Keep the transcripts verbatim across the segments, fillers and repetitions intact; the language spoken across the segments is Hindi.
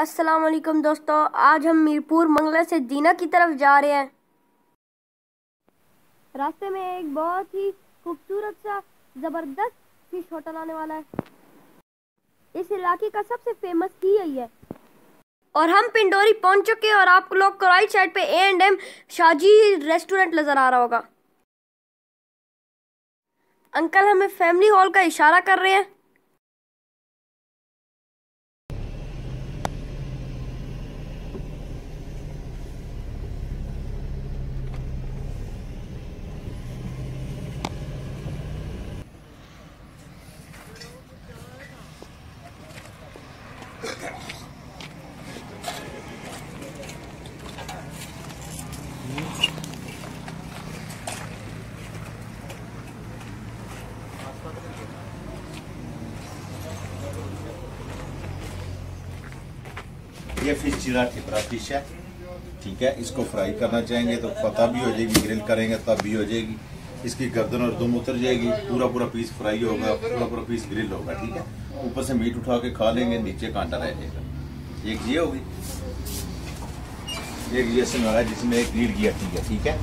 अस्सलाम वालेकुम दोस्तों, आज हम मीरपुर मंगला से दीना की तरफ जा रहे हैं। रास्ते में एक बहुत ही खूबसूरत सा ज़बरदस्त फिश होटल आने वाला है। इस इलाके का सबसे फेमस की यही है। और हम पंडोरी पहुंच चुके हैं और आप लोग को राइट साइड पे A and M Shahji restaurant नज़र आ रहा होगा। अंकल हमें फैमिली हॉल का इशारा कर रहे हैं। ये फिश चिरा ठिपरा फिश है, ठीक है। इसको फ्राई करना चाहेंगे तो पता भी हो जाएगी, ग्रिल करेंगे तब भी हो जाएगी। इसकी गर्दन और दुम उतर जाएगी, पूरा पूरा पीस फ्राई होगा, पूरा पूरा पीस ग्रिल होगा, ठीक है। ऊपर से मीट उठा के खा लेंगे, नीचे कांटा रह जाएगा। एक ये होगी, एक ये सिंगाड़ा जिसमें एक रीढ़ की हड्डी है, ठीक है।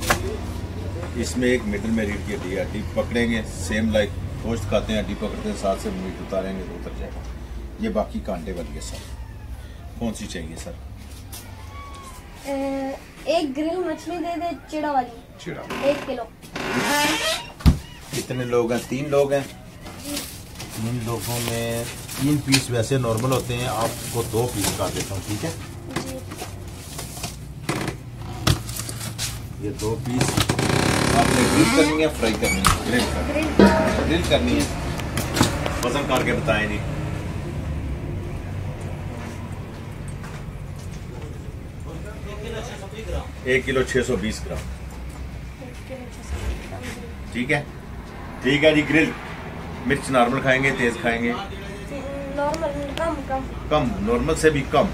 इसमें एक मिडल में रीढ़ की हड्डी है। हड्डी पकड़ेंगे सेम लाइक गोश्त खाते हैं, हड्डी पकड़ते हैं, साथ से मीट उतारेंगे तो उतर जाएगा। ये बाकी कांटे वाली है सर। कौन सी चाहिए सर? एक ग्रिल मछली दे दे, चिड़ा वाली। चिड़ा एक किलो। कितने लोग हैं? तीन लोग हैं। तीन लोगों में तीन पीस वैसे नॉर्मल होते हैं, आपको दो पीस काट देता हूँ, ठीक है। ये दो पीस आपने ग्रिल करनी है, फ्राई करनी है, ग्रिल करनी है, ग्रिल करनी है। वजन काट के बताएं नहीं। एक किलो छः सौ बीस ग्राम, ठीक है। ठीक है जी। ग्रिल मिर्च नॉर्मल खाएंगे, तेज खाएंगे, नॉर्मल कम कम कम नॉर्मल से भी कम,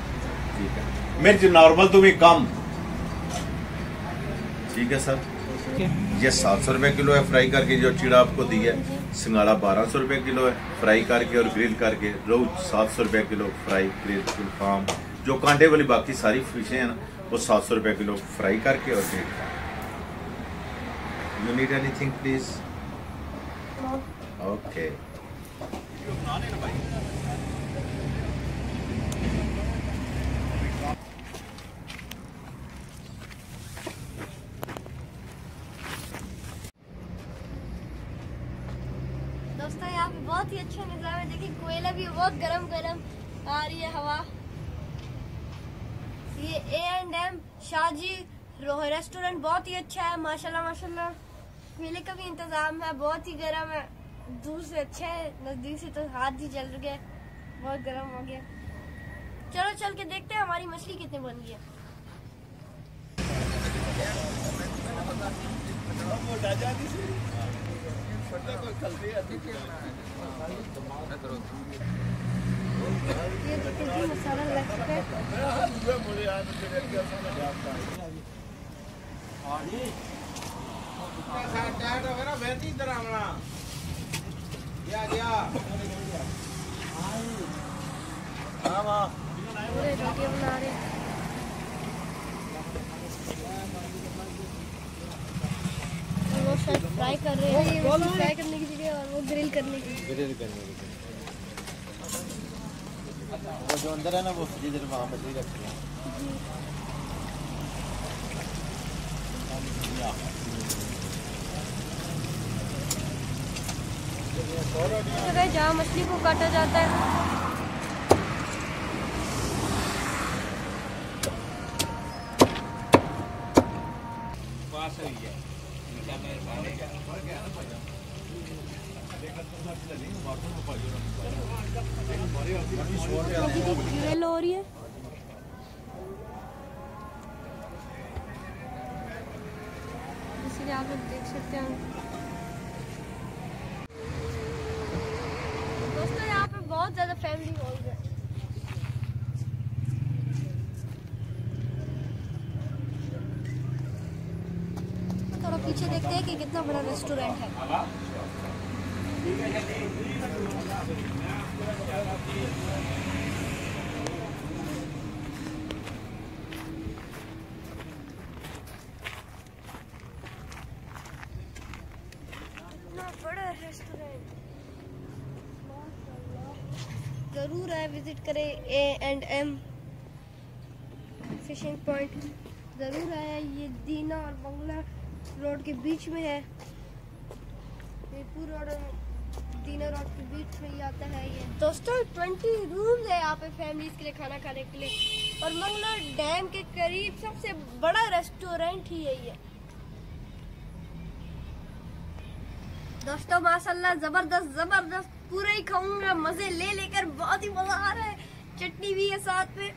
ठीक है। मिर्च नॉर्मल तो भी कम, ठीक है सर। ये सात सौ रुपये किलो है फ्राई करके, जो चिड़ा आपको दी है। सिंगाड़ा बारह सौ रुपये किलो है फ्राई करके और ग्रिल करके। रोहू सात सौ रुपये किलो फ्राई ग्रिल फार्म। जो कांटे वाली बाकी सारी फिशें हैं ना, वो सात सौ रुपये किलो फ्राई करके और ग्रिल करके। You need anything please? Okay. दोस्तों यहाँ पे बहुत ही अच्छा नज़ारा है, देखिए कोयला भी बहुत गरम गरम आ रही है हवा। ये A and M Shahji restaurant बहुत ही अच्छा है, माशाल्लाह माशाल्लाह। पीने का भी इंतजाम है, बहुत ही गर्म है। दूर से अच्छा है, नजदीक से तो हाथ ही जल गए, बहुत गर्म हो गया। चलो चल के देखते हैं हमारी मछली कितने बन गई है। वो शायद फ्राई कर रहे हैं, फ्राई करने की जगह, और वो ग्रिल करने की ग्रिल करने की वो जो अंदर है ना, वो जिधर वहाँ पर ही रखते हैं। जगह जहाँ मछली को काटा जाता है। ग्रिल हो रही है, इसलिए आप लोग देख सकते हैं। बहुत ज्यादा फैमिली हॉल है। थोड़ा पीछे देखते हैं कि कितना बड़ा रेस्टोरेंट है। जरूर आए, विजिट करें A and M fishing point ज़रूर आया। ये दीना और मंगला रोड के बीच में है, मीरपुर रोड और दीना रोड के बीच में ही आता है ये। दोस्तों बीस रूम है यहाँ पे फैमिलीज के लिए खाना खाने के लिए, और मंगला डैम के करीब सबसे बड़ा रेस्टोरेंट ही है ये। दोस्तों माशाल्लाह जबरदस्त जबरदस्त पूरा ही खाऊंगा, मजे ले लेकर बहुत ही मजा आ रहा है। चटनी भी है साथ में।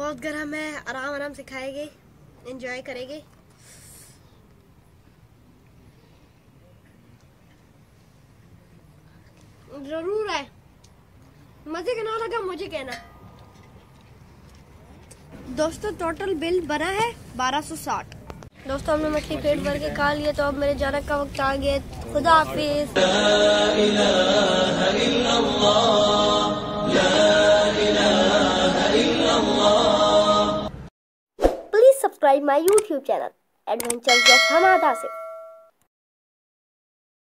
बहुत गर्म है, आराम आराम से खाएंगे, एंजॉय करेंगे। जरूर आए, मजे का ना लगा मुझे कहना। दोस्तों टोटल बिल बना है बारह सौ साठ। दोस्तों हमने मछली पेट भर के खा लिया, तो अब मेरे जाने का वक्त आ गया। खुदा हाफिज। Subscribe my YouTube channel Adventures of Hamad Asif.